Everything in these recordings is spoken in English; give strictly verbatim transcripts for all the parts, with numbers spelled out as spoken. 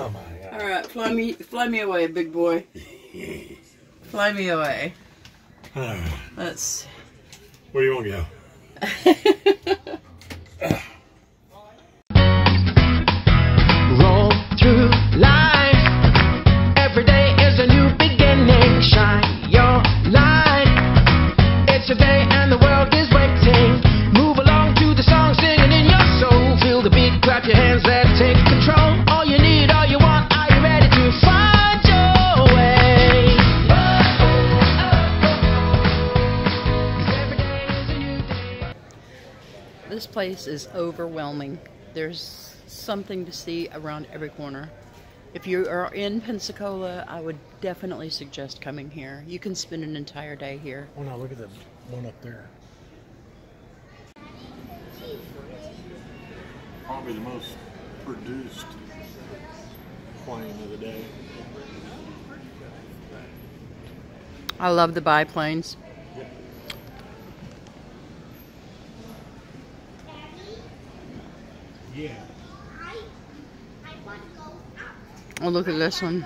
Oh my God. All right, fly me, fly me away, big boy. Fly me away. All right. Let's. Where do you want to go? Roll through life. Every day is a new beginning. Shine your light. It's a day and the world is waiting. Move along to the song singing in your soul. Feel the beat, clap your hands, let it take control. All you need, all you want, are you ready to find your way? Oh, oh, oh. 'Cause every day is a new day. This place is overwhelming. There's something to see around every corner. If you are in Pensacola, I would definitely suggest coming here. You can spend an entire day here. Oh, now look at that one up there. Probably the most produced plane of the day. I love the biplanes. Yeah. Oh, look at this one.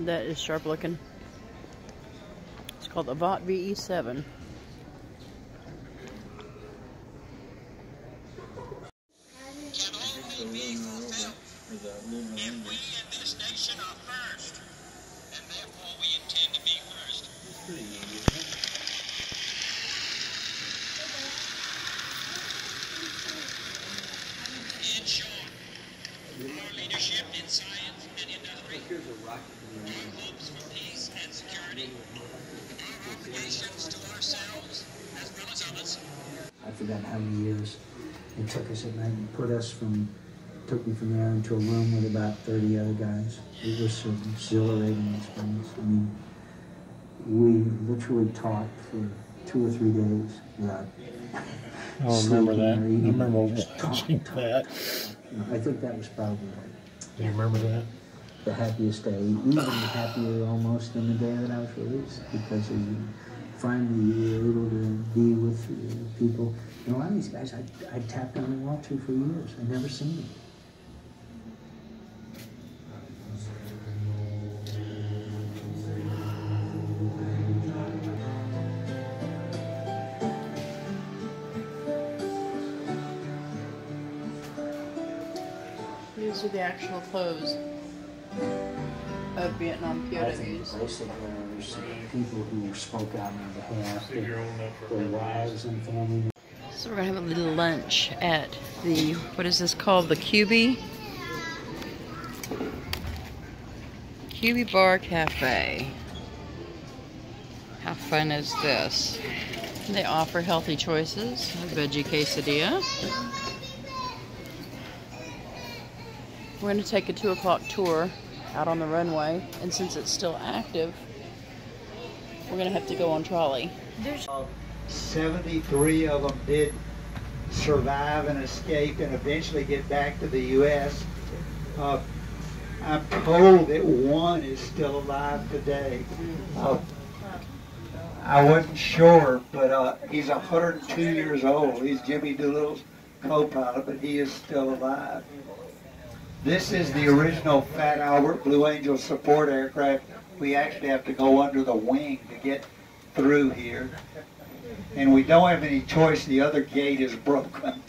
That is sharp looking. It's called the Vought V E seven. From, took me from there into a room with about thirty other guys. It was an exhilarating experience. I mean, we literally talked for two or three days without I remember that. I remember watching that. I think that was probably it. Do you remember that? The happiest day, even happier almost than the day that I was released, because of the, finally you were able to be with uh, people. And a lot of these guys I, I tapped on the wall to for years. I'd never seen them. These are the actual clothes of Vietnam P O Ws. People who spoke out on behalf of their wives and family. So we're going to have a little lunch at the, what is this called, the Q B? Q B Bar Cafe. How fun is this? They offer healthy choices, a veggie quesadilla. We're going to take a two o'clock tour out on the runway, and since it's still active, we're going to have to go on trolley. There's seventy-three of them did survive and escape and eventually get back to the U S Uh, I'm told that one is still alive today. Uh, I wasn't sure, but uh, he's one hundred and two years old. He's Jimmy Doolittle's co-pilot, but he is still alive. This is the original Fat Albert Blue Angel support aircraft. We actually have to go under the wing to get through here. And we don't have any choice. The other gate is broken.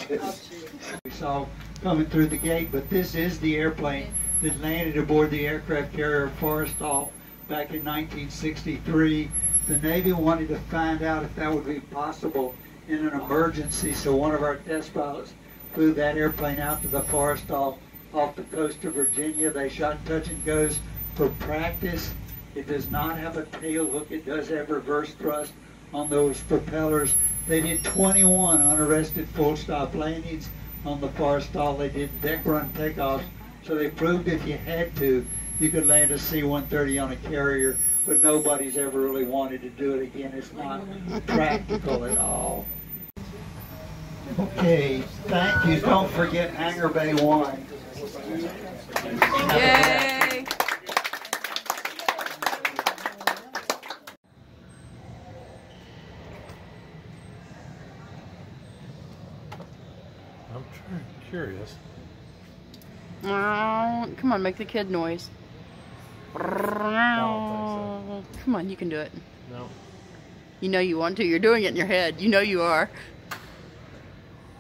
We saw coming through the gate, but this is the airplane that landed aboard the aircraft carrier Forrestal back in nineteen sixty-three. The Navy wanted to find out if that would be possible in an emergency, so one of our test pilots flew that airplane out to the Forrestal off the coast of Virginia. They shot touch and goes for practice. It does not have a tail hook. It does have reverse thrust on those propellers. They did twenty-one unarrested full-stop landings on the Forrestal. They did deck run takeoffs. So they proved if you had to, you could land a C one thirty on a carrier, but nobody's ever really wanted to do it again. It's not practical at all. Okay, thank you. Don't forget Hangar Bay one. Yay! curious. Come on, make the kid noise. I don't think so. Come on, you can do it. No. You know you want to. You're doing it in your head. You know you are.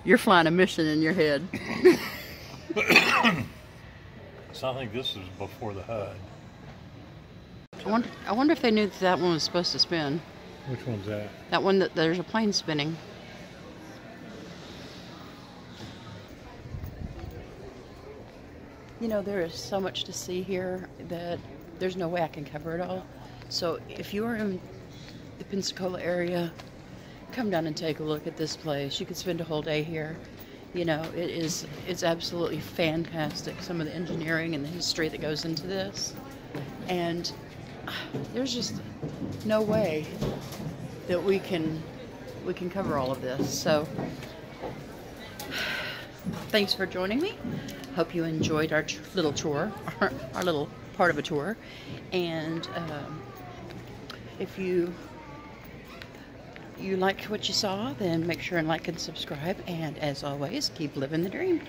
You're flying a mission in your head. So I think this is before the H U D. I wonder, I wonder if they knew that, that one was supposed to spin. Which one's that? That one that there's a plane spinning. You know, there is so much to see here that there's no way I can cover it all. So if you are in the Pensacola area, come down and take a look at this place. You could spend a whole day here. You know, it is, it's absolutely fantastic, some of the engineering and the history that goes into this. And there's just no way that we can we can cover all of this. So thanks for joining me. Hope you enjoyed our little tour, our, our little part of a tour. And um, if you you liked what you saw, then make sure and like and subscribe. And as always, keep living the dream.